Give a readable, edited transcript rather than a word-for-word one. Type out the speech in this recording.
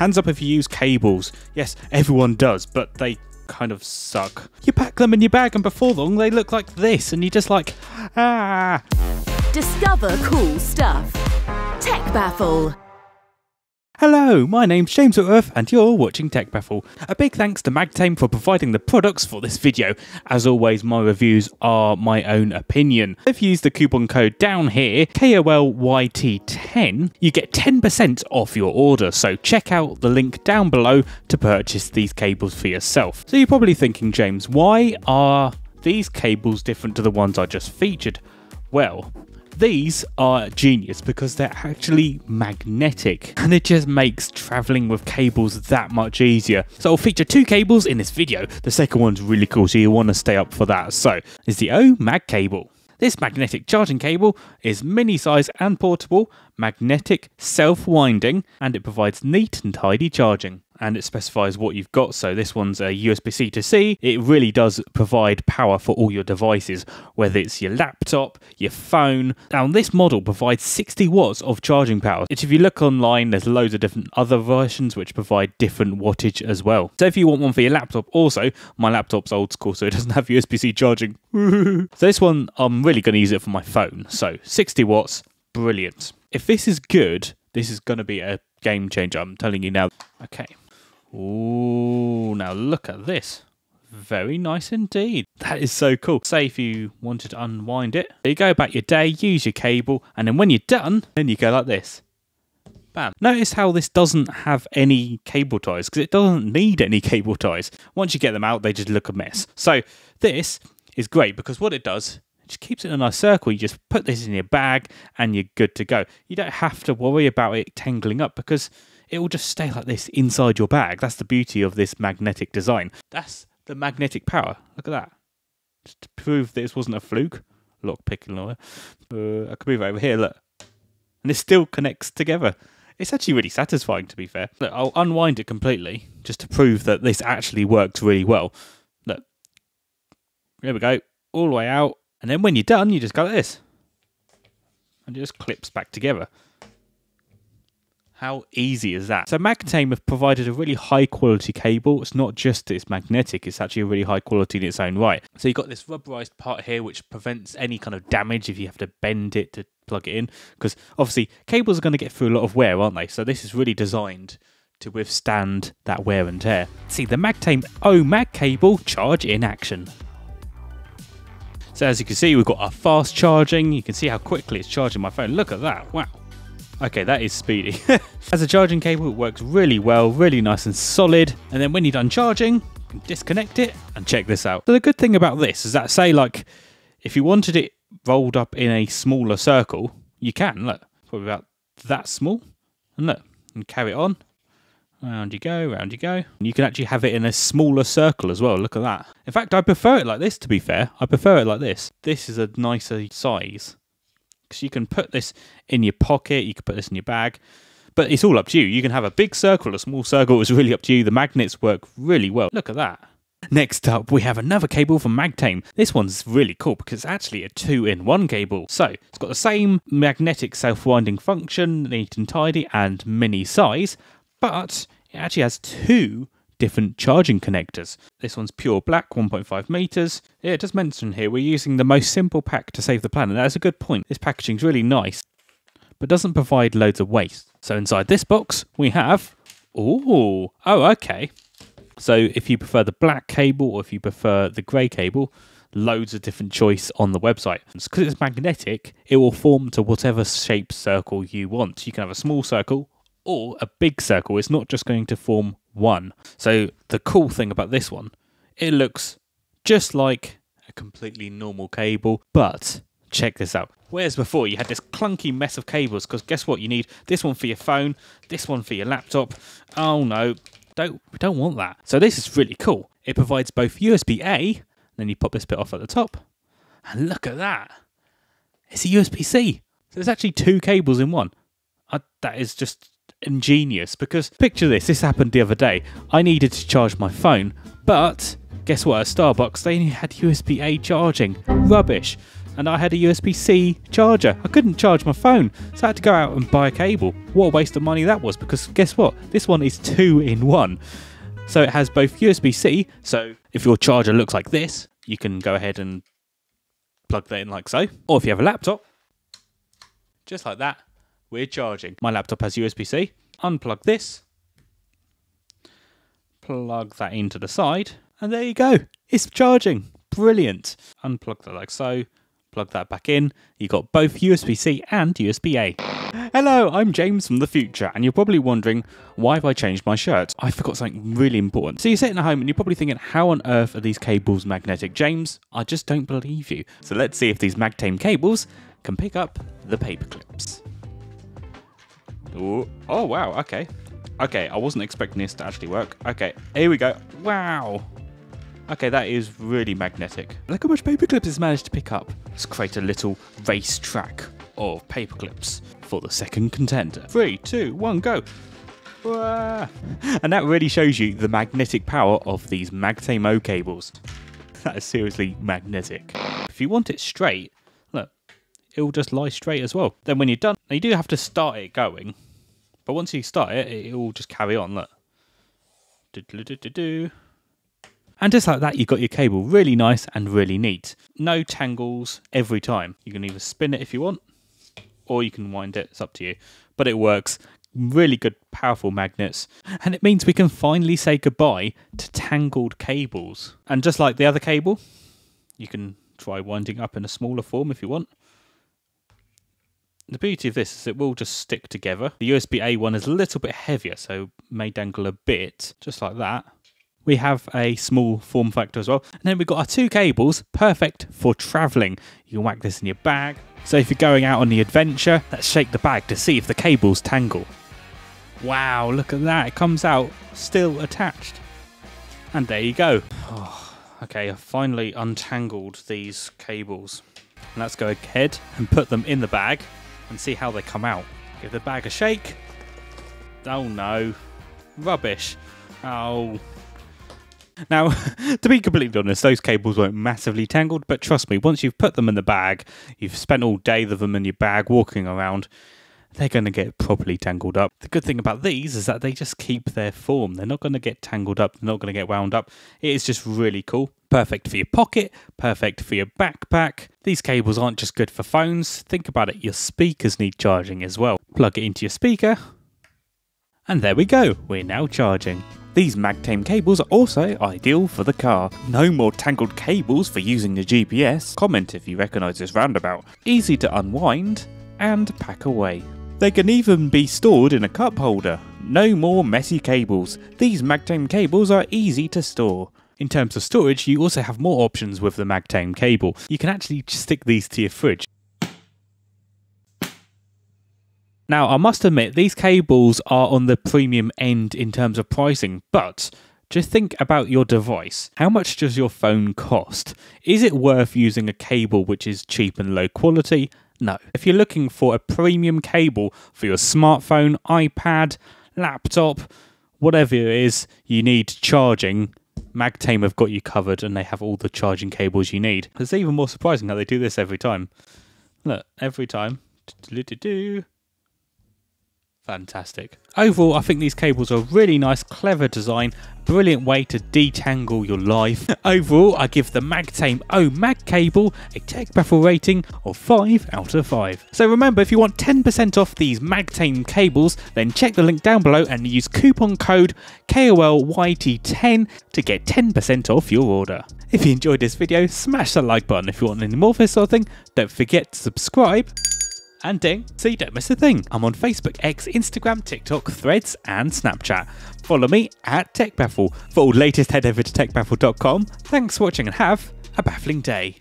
Hands up if you use cables. Yes, everyone does, but they kind of suck. You pack them in your bag and before long they look like this and you're just like, ah. Discover cool stuff. TechBaffle. Hello, my name's James Whitworth and you're watching TechBaffle. A big thanks to Magtame for providing the products for this video. As always, my reviews are my own opinion. If you use the coupon code down here, KOLYT10, you get 10% off your order. So check out the link down below to purchase these cables for yourself. So you're probably thinking, James, why are these cables different to the ones I just featured? Well, these are genius because they're actually magnetic and it just makes traveling with cables that much easier. So I'll feature two cables in this video. The second one's really cool, so you want to stay up for that. So it's the O-Mag cable. This magnetic charging cable is mini size and portable, magnetic, self-winding, and it provides neat and tidy charging. And it specifies what you've got, so this one's a USB-C to C. It really does provide power for all your devices, whether it's your laptop, your phone. Now this model provides 60 watts of charging power. If you look online, there's loads of different other versions which provide different wattage as well. So if you want one for your laptop also, my laptop's old school so it doesn't have USB-C charging. So this one, I'm really gonna use it for my phone. So 60 watts, brilliant. If this is good, this is gonna be a game changer, I'm telling you now. Okay. Ooh, now look at this. Very nice indeed. That is so cool. Say if you wanted to unwind it, you go about your day, use your cable, and then when you're done, then you go like this. Bam. Notice how this doesn't have any cable ties, because it doesn't need any cable ties. Once you get them out, they just look a mess. So this is great because what it does, it just keeps it in a nice circle. You just put this in your bag and you're good to go. You don't have to worry about it tangling up because it will just stay like this inside your bag. That's the beauty of this magnetic design. That's the magnetic power. Look at that. Just to prove this wasn't a fluke. Lock picking lawyer. I could move over here, look. And it still connects together. It's actually really satisfying, to be fair. Look, I'll unwind it completely just to prove that this actually works really well. Look. There we go. All the way out. And then when you're done, you just go like this. And it just clips back together. How easy is that? So Magtame have provided a really high quality cable. It's not just it's magnetic, it's actually a really high quality in its own right. So you've got this rubberized part here which prevents any kind of damage if you have to bend it to plug it in. Because obviously cables are going to get through a lot of wear, aren't they? So this is really designed to withstand that wear and tear. See the Magtame O-Mag cable, charge in action. So as you can see, we've got our fast charging. You can see how quickly it's charging my phone. Look at that, wow. Okay, that is speedy. As a charging cable, it works really well, really nice and solid. And then when you're done charging, you can disconnect it and check this out. So the good thing about this is that, say, like, if you wanted it rolled up in a smaller circle, you can, look, probably about that small. And look, and carry it on. Round you go, round you go. And you can actually have it in a smaller circle as well, look at that. In fact, I prefer it like this, to be fair. I prefer it like this. This is a nicer size. So you can put this in your pocket, you can put this in your bag, but it's all up to you. You can have a big circle, a small circle, it's really up to you. The magnets work really well. Look at that. Next up, we have another cable from Magtame. This one's really cool because it's actually a 2-in-1 cable. So it's got the same magnetic self-winding function, neat and tidy and mini size, but it actually has two different charging connectors. This one's pure black, 1.5 meters. Yeah, it does mention here, we're using the most simple pack to save the planet. That's a good point. This packaging's really nice, but doesn't provide loads of waste. So inside this box, we have, okay. So if you prefer the black cable or if you prefer the gray cable, loads of different choice on the website. Because it's magnetic, it will form to whatever shape circle you want. You can have a small circle or a big circle. It's not just going to form one. So the cool thing about this one, it looks just like a completely normal cable, but check this out. Whereas before you had this clunky mess of cables, because guess what, you need this one for your phone, this one for your laptop. Oh no, we don't want that. So this is really cool. It provides both USB-A, then you pop this bit off at the top, and look at that. It's a USB-C. So there's actually two cables in one. That is just ingenious, because picture this happened the other day. I needed to charge my phone, but guess what, at Starbucks they only had USB-A charging. Rubbish. and I had a USB-C charger. I couldn't charge my phone, so I had to go out and buy a cable. What a waste of money that was, because guess what? This one is 2-in-1. So it has both USB-C, so if your charger looks like this, you can go ahead and plug that in like so. Or if you have a laptop, just like that, we're charging. My laptop has USB-C. Unplug this, plug that into the side, and there you go. It's charging. Brilliant. Unplug that like so, plug that back in. You've got both USB-C and USB-A. Hello, I'm James from the future, and you're probably wondering, why have I changed my shirt? I forgot something really important. So you're sitting at home and you're probably thinking, how on earth are these cables magnetic? James, I just don't believe you. So let's see if these Magtame cables can pick up the paper clips. Ooh. Oh, wow, okay. Okay, I wasn't expecting this to actually work. Okay, here we go. Wow. Okay, that is really magnetic. Look how much paperclips it's managed to pick up. Let's create a little racetrack of paperclips for the second contender. 3, 2, 1, go. And that really shows you the magnetic power of these Magtame O cables. That is seriously magnetic. If you want it straight, look, it will just lie straight as well. Then when you're done, now you do have to start it going, but once you start it, it will just carry on, look. Do-do-do-do-do. And just like that, you've got your cable really nice and really neat. No tangles every time. You can either spin it if you want, or you can wind it, it's up to you. But it works. Really good, powerful magnets. And it means we can finally say goodbye to tangled cables. And just like the other cable, you can try winding up in a smaller form if you want. The beauty of this is it will just stick together. The USB-A one is a little bit heavier, so it may dangle a bit, just like that. We have a small form factor as well. And then we've got our two cables, perfect for traveling. You can whack this in your bag. So if you're going out on the adventure, let's shake the bag to see if the cables tangle. Wow, look at that. It comes out still attached. And there you go. Oh, okay, I've finally untangled these cables. And let's go ahead and put them in the bag and see how they come out. Give the bag a shake. Oh no, rubbish. Oh. Now, to be completely honest, those cables weren't massively tangled, but trust me, once you've put them in the bag, you've spent all day with them in your bag walking around, they're going to get properly tangled up. The good thing about these is that they just keep their form. They're not going to get tangled up. They're not going to get wound up. It is just really cool. Perfect for your pocket, perfect for your backpack. These cables aren't just good for phones. Think about it. Your speakers need charging as well. Plug it into your speaker. And there we go. We're now charging. These Magtame cables are also ideal for the car. No more tangled cables for using the GPS. Comment if you recognise this roundabout. Easy to unwind and pack away. They can even be stored in a cup holder. No more messy cables. These Magtame cables are easy to store. In terms of storage, you also have more options with the Magtame cable. You can actually stick these to your fridge. Now, I must admit, these cables are on the premium end in terms of pricing, but just think about your device. How much does your phone cost? Is it worth using a cable which is cheap and low quality? No. If you're looking for a premium cable for your smartphone, iPad, laptop, whatever it is you need charging, Magtame have got you covered and they have all the charging cables you need. It's even more surprising how they do this every time. Look, every time. Fantastic. Overall, I think these cables are a really nice, clever design, brilliant way to detangle your life. Overall, I give the Magtame O-Mag cable a TechBaffle rating of 5/5. So remember, if you want 10% off these Magtame cables, then check the link down below and use coupon code KOLYT10 to get 10% off your order. If you enjoyed this video, smash the like button. If you want any more of this sort of thing, don't forget to subscribe. And ding, so you don't miss a thing. I'm on Facebook, X, Instagram, TikTok, Threads, and Snapchat. Follow me at TechBaffle. For all latest, head over to techbaffle.com. Thanks for watching and have a baffling day.